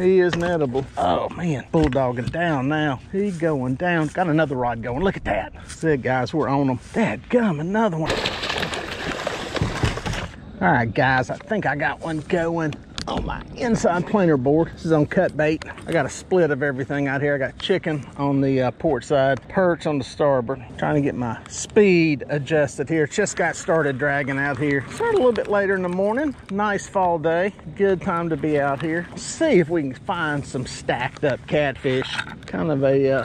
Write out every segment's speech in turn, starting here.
He isn't edible. Oh man, bulldogging down now. He going down. Got another rod going. Look at that. Said guys, we're on them. Dadgum, another one. All right guys, I think I got one going on my inside planer board. This is on cut bait. I got a split of everything out here. I got chicken on the port side, perch on the starboard. Trying to get my speed adjusted here. Just got started dragging out here. Started a little bit later in the morning. Nice fall day, good time to be out here. Let's see if we can find some stacked up catfish. Kind of a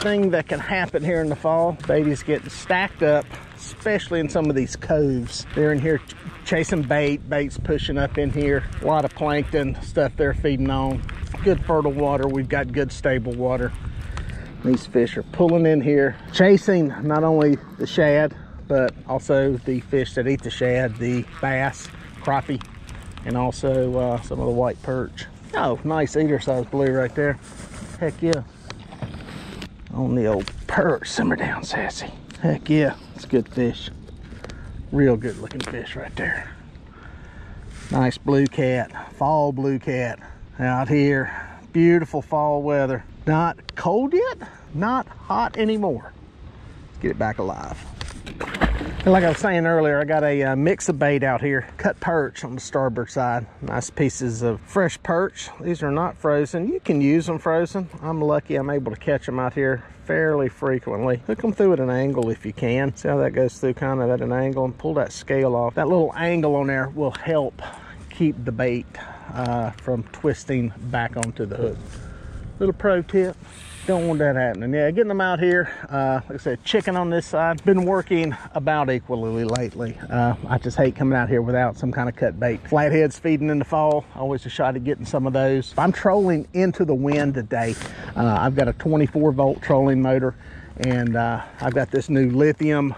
thing that can happen here in the fall. Babies getting stacked up, especially in some of these coves. They're in here chasing bait, bait's pushing up in here. A lot of plankton stuff they're feeding on. Good fertile water, we've got good stable water. These fish are pulling in here, chasing not only the shad, but also the fish that eat the shad, the bass, crappie, and also some of the white perch. Oh, nice eater size blue right there. Heck yeah. On the old perch, simmer down, sassy. Heck yeah, it's a good fish. Real good looking fish right there. Nice blue cat, fall blue cat out here. Beautiful fall weather. Not cold yet, not hot anymore. Let's get it back alive. And like I was saying earlier, I got a mix of bait out here. Cut perch on the starboard side. Nice pieces of fresh perch. These are not frozen. You can use them frozen. I'm lucky I'm able to catch them out here fairly frequently. Hook them through at an angle if you can. See how that goes through kind of at an angle and pull that scale off. That little angle on there will help keep the bait from twisting back onto the hook. Little pro tip. Don't want that happening. Yeah, getting them out here. Like I said, chicken on this side. Been working about equally lately. I just hate coming out here without some kind of cut bait. Flatheads feeding in the fall. Always a shot at getting some of those. I'm trolling into the wind today. I've got a 24-volt trolling motor, and I've got this new lithium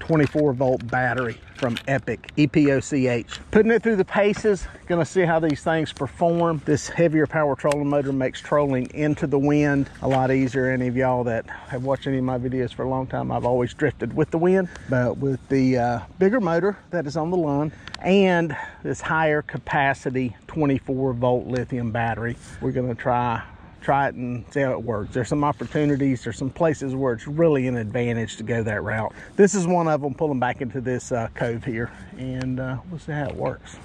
24-volt battery from Epic, EPOCH. Putting it through the paces, gonna see how these things perform. This heavier power trolling motor makes trolling into the wind a lot easier. Any of y'all that have watched any of my videos for a long time, I've always drifted with the wind, but with the bigger motor that is on the line and this higher capacity 24-volt lithium battery, we're gonna try it and see how it works. There's some opportunities, there's some places where it's really an advantage to go that route. This is one of them, pulling back into this cove here, and we'll see how it works.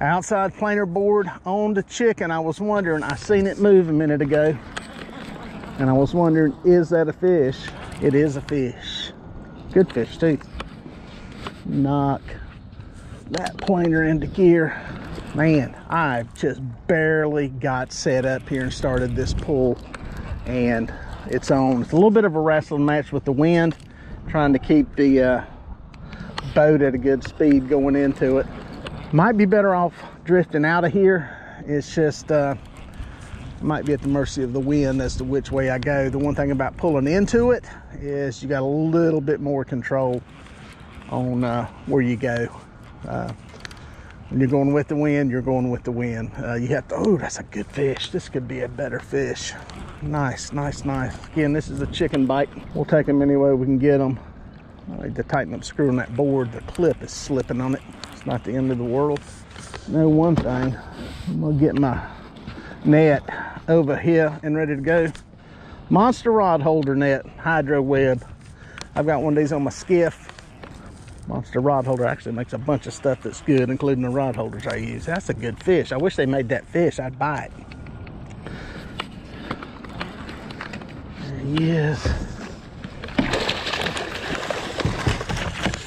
Outside planer board on the chicken. I was wondering, I seen it move a minute ago, and I was wondering, is that a fish? It is a fish. Good fish too. Knock that planer into gear. Man, I've just barely got set up here and started this pull, and it's on. It's a little bit of a wrestling match with the wind, trying to keep the boat at a good speed going into it. Might be better off drifting out of here. It's just might be at the mercy of the wind as to which way I go. The one thing about pulling into it is you got a little bit more control on where you go. When you're going with the wind, you're going with the wind. You have to, oh, that's a good fish. This could be a better fish. Nice, nice, nice. Again, this is a chicken bite. We'll take them any way we can get them. I need to tighten up the screw on that board. The clip is slipping on it. It's not the end of the world. Know one thing, I'm gonna get my net over here and ready to go. Monster rod holder net, Hydraweb. I've got one of these on my skiff. Monster rod holder actually makes a bunch of stuff that's good, including the rod holders I use. That's a good fish. I wish they made that fish. I'd buy it. There he is.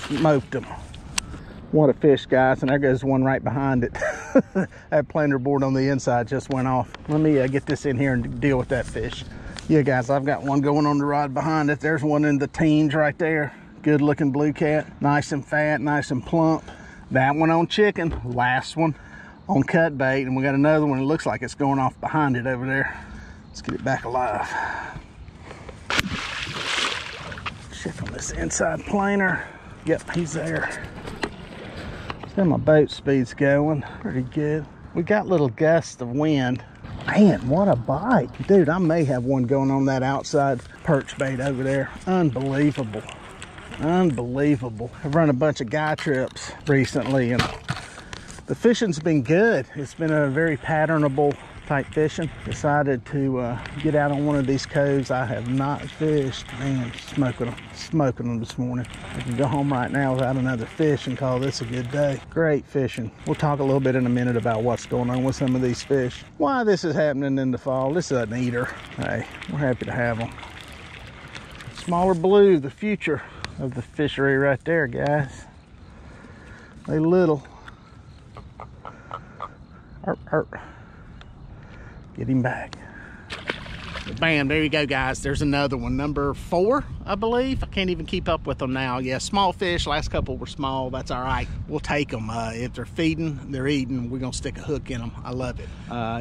Smoked him. What a fish, guys. And there goes one right behind it. That planer board on the inside just went off. Let me get this in here and deal with that fish. Yeah, guys, I've got one going on the rod behind it. There's one in the teens right there. Good looking blue cat, nice and fat, nice and plump. That one on chicken, last one on cut bait, and we got another one. It looks like it's going off behind it over there. Let's get it back alive. Check on this inside planer. Yep, he's there. See how my boat speed's going. Pretty good. We got little gusts of wind. Man, what a bite. Dude, I may have one going on that outside perch bait over there. Unbelievable. Unbelievable. I've run a bunch of guy trips recently, and the fishing's been good. It's been a very patternable type fishing. Decided to get out on one of these coves. I have not fished. Man, smoking them this morning. I can go home right now without another fish and call this a good day. Great fishing. We'll talk a little bit in a minute about what's going on with some of these fish. Why this is happening in the fall. This is an eater. Hey, we're happy to have them. Smaller blue, the future of the fishery right there, guys. They little. Arp, arp. Get him back. Bam, there you go, guys. There's another one, number 4, I believe. I can't even keep up with them now. Yeah, small fish. Last couple were small. That's all right. We'll take them. If they're feeding, they're eating. We're gonna stick a hook in them. I love it.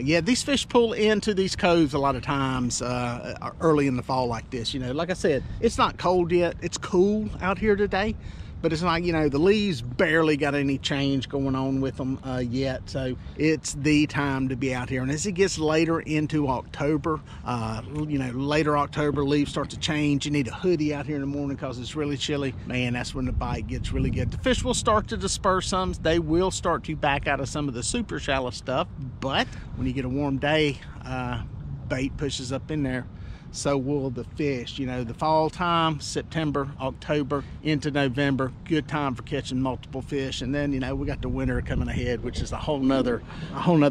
Yeah, these fish pull into these coves a lot of times early in the fall like this. You know, like I said, it's not cold yet. It's cool out here today, but it's like, you know, the leaves barely got any change going on with them yet. So it's the time to be out here. And as it gets later into October, you know, later October, leaves start to change. You need a hoodie out here in the morning because it's really chilly. Man, that's when the bite gets really good. The fish will start to disperse some. They will start to back out of some of the super shallow stuff. But when you get a warm day, bait pushes up in there. So will the fish. You know, the fall time, September, October, into November, good time for catching multiple fish. And then, you know, we got the winter coming ahead, which is a whole nother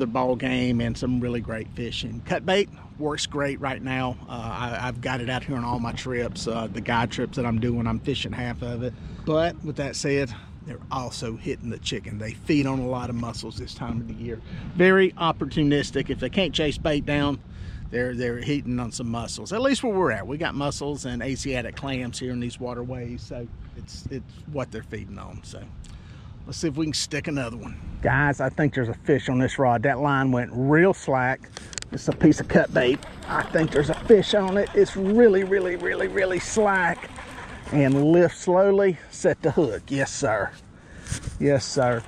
ball game and some really great fishing. Cut bait works great right now. I've got it out here on all my trips. The guide trips that I'm doing, I'm fishing half of it. But with that said, they're also hitting the chicken. They feed on a lot of mussels this time of the year. Very opportunistic. If they can't chase bait down, they're eating on some mussels. At least where we're at, we got mussels and Asiatic clams here in these waterways, so it's what they're feeding on. So let's see if we can stick another one, guys. I think there's a fish on this rod. That line went real slack. It's a piece of cut bait. I think there's a fish on it. It's really slack. And lift slowly, set the hook. Yes sir, yes sir.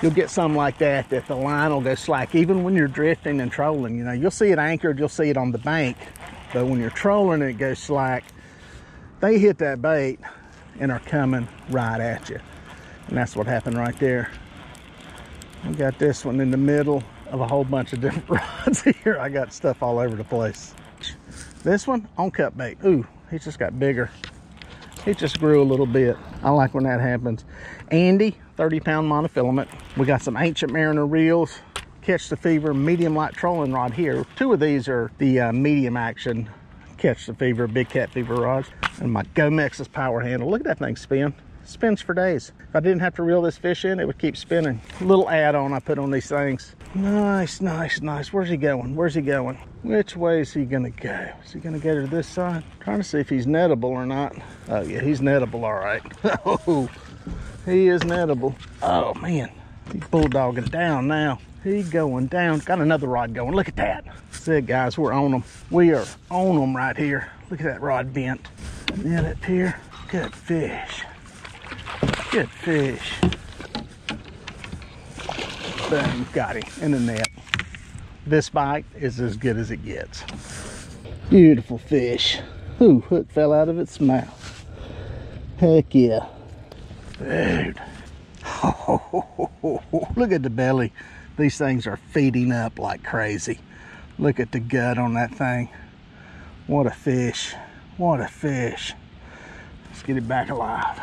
You'll get something like that, that the line will go slack. Even when you're drifting and trolling, you know, you'll see it anchored, you'll see it on the bank, but when you're trolling and it goes slack, they hit that bait and are coming right at you. And that's what happened right there. We got this one in the middle of a whole bunch of different rods here. I got stuff all over the place. This one on cut bait. Ooh, he just got bigger. He just grew a little bit. I like when that happens. Andy, 30-pound monofilament. We got some Ancient Mariner reels, Catch the Fever, medium light trolling rod here. 2 of these are the medium action Catch the Fever, big cat fever rods. And my Gomex's power handle. Look at that thing spin. Spins for days. If I didn't have to reel this fish in, it would keep spinning. Little add-on I put on these things. Nice, nice, nice. Where's he going? Where's he going? Which way is he gonna go? Is he gonna go to this side? I'm trying to see if he's nettable or not. Oh yeah, he's nettable, all right. Oh, he is nettable. Oh man, he's bulldogging down now. He going down. Got another rod going. Look at that. That's it, guys. We're on them. We are on them right here. Look at that rod bent. And then up here. Good fish. Good fish. Boom, got him in the net. This bite is as good as it gets. Beautiful fish. Ooh, hook fell out of its mouth. Heck yeah. Dude. Oh, look at the belly. These things are feeding up like crazy. Look at the gut on that thing. What a fish. What a fish. Let's get it back alive.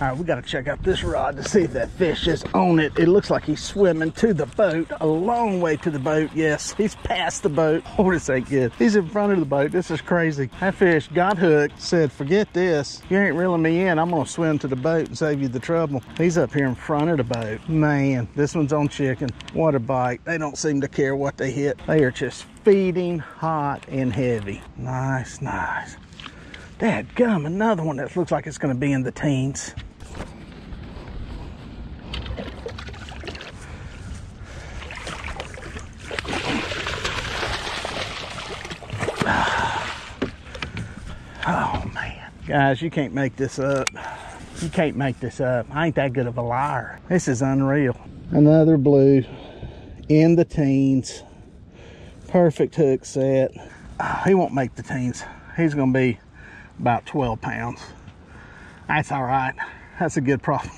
All right, we got to check out this rod to see if that fish is on it. It looks like he's swimming to the boat, a long way to the boat. Yes, he's past the boat. Oh, this ain't good. He's in front of the boat. This is crazy. That fish got hooked, said, forget this. You ain't reeling me in. I'm going to swim to the boat and save you the trouble. He's up here in front of the boat. Man, this one's on chicken. What a bite. They don't seem to care what they hit. They are just feeding hot and heavy. Nice, nice. Dadgum, another one that looks like it's going to be in the teens. Oh man, guys, you can't make this up. You can't make this up. I ain't that good of a liar. This is unreal. Another blue in the teens. Perfect hook set. Oh, he won't make the teens. He's gonna be about 12 pounds. That's all right. That's a good problem.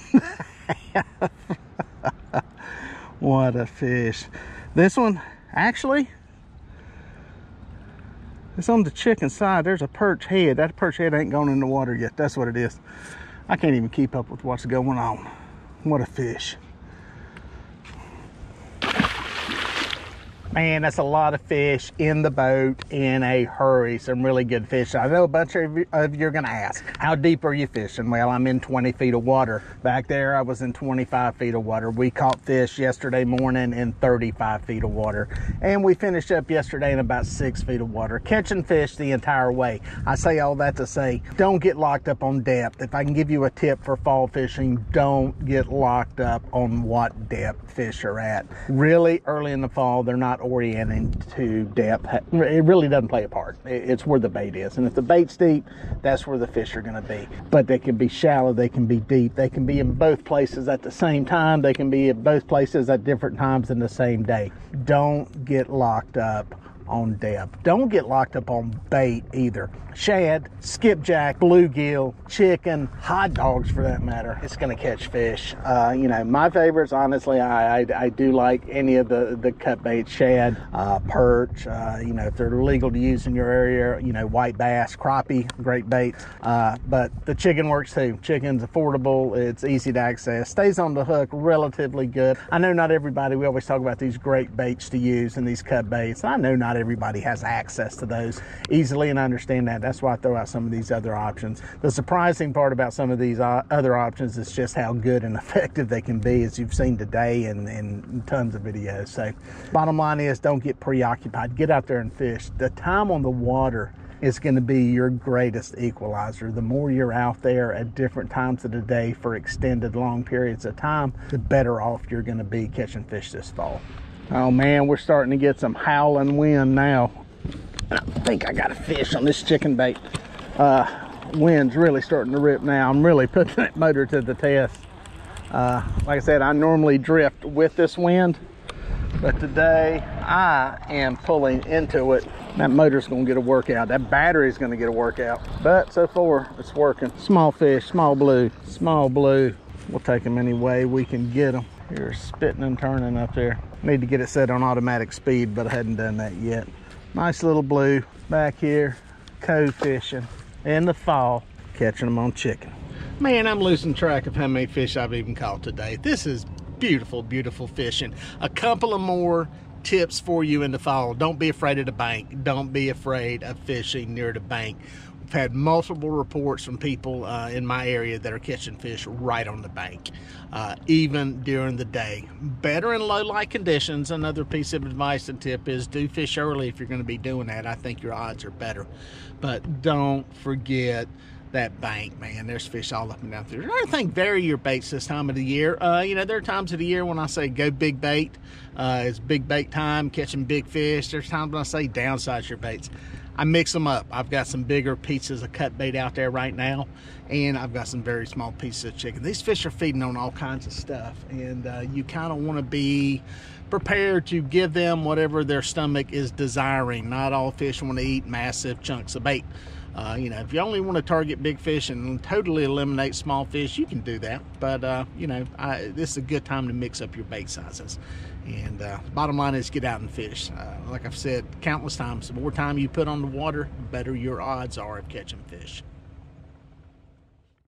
What a fish. This one, actually, it's on the chicken side. There's a perch head. That perch head ain't gone in the water yet. That's what it is. I can't even keep up with what's going on. What a fish. Man, that's a lot of fish in the boat in a hurry. Some really good fish. I know a bunch of you are going to ask, how deep are you fishing? Well, I'm in 20 feet of water. Back there, I was in 25 feet of water. We caught fish yesterday morning in 35 feet of water. And we finished up yesterday in about 6 feet of water, catching fish the entire way. I say all that to say, don't get locked up on depth. If I can give you a tip for fall fishing, don't get locked up on what depth fish are at. Really early in the fall, they're not orienting to depth. It really doesn't play a part. It's where the bait is, and if the bait's deep, that's where the fish are going to be. But they can be shallow, they can be deep, they can be in both places at the same time, they can be at both places at different times in the same day. Don't get locked up on depth. Don't get locked up on bait either. Shad, skipjack, bluegill, chicken, hot dogs for that matter. It's gonna catch fish. You know, my favorites, honestly, I do like any of the cut bait, shad, perch, you know, if they're legal to use in your area, you know, white bass, crappie, great bait. But the chicken works too. Chicken's affordable, it's easy to access, stays on the hook relatively good. I know not everybody, we always talk about these great baits to use and these cut baits. I know not everybody has access to those easily, and I understand that. That's why I throw out some of these other options. The surprising part about some of these other options is just how good and effective they can be, as you've seen today and in tons of videos. So bottom line is, don't get preoccupied. Get out there and fish. The time on the water is going to be your greatest equalizer. The more you're out there at different times of the day for extended long periods of time, the better off you're going to be catching fish this fall. Oh man, we're starting to get some howling wind now. I think I got a fish on this chicken bait. Wind's really starting to rip now. I'm really putting that motor to the test. Like I said, I normally drift with this wind, but today I am pulling into it. That motor's gonna get a workout. That battery's gonna get a workout. But so far, it's working. Small fish, small blue, small blue. We'll take them any way we can get them. You're spitting and turning up there. Need to get it set on automatic speed, but I hadn't done that yet. Nice little blue back here, cove fishing in the fall, catching them on chicken. Man, I'm losing track of how many fish I've even caught today. This is beautiful, beautiful fishing. A couple of more tips for you in the fall. Don't be afraid of the bank. Don't be afraid of fishing near the bank. I've had multiple reports from people in my area that are catching fish right on the bank, even during the day. Better in low light conditions. Another piece of advice and tip is, do fish early if you're going to be doing that. I think your odds are better. But don't forget that bank, man. There's fish all up and down through. Another thing, vary your baits this time of the year. You know, there are times of the year when I say go big bait. It's big bait time, catching big fish. There's times when I say downsize your baits. I mix them up. I've got some bigger pieces of cut bait out there right now, and I've got some very small pieces of chicken. These fish are feeding on all kinds of stuff, and you kind of want to be prepared to give them whatever their stomach is desiring. Not all fish want to eat massive chunks of bait. You know, if you only want to target big fish and totally eliminate small fish, you can do that. But, you know, this is a good time to mix up your bait sizes. And bottom line is, get out and fish. Like I've said countless times, the more time you put on the water, the better your odds are of catching fish.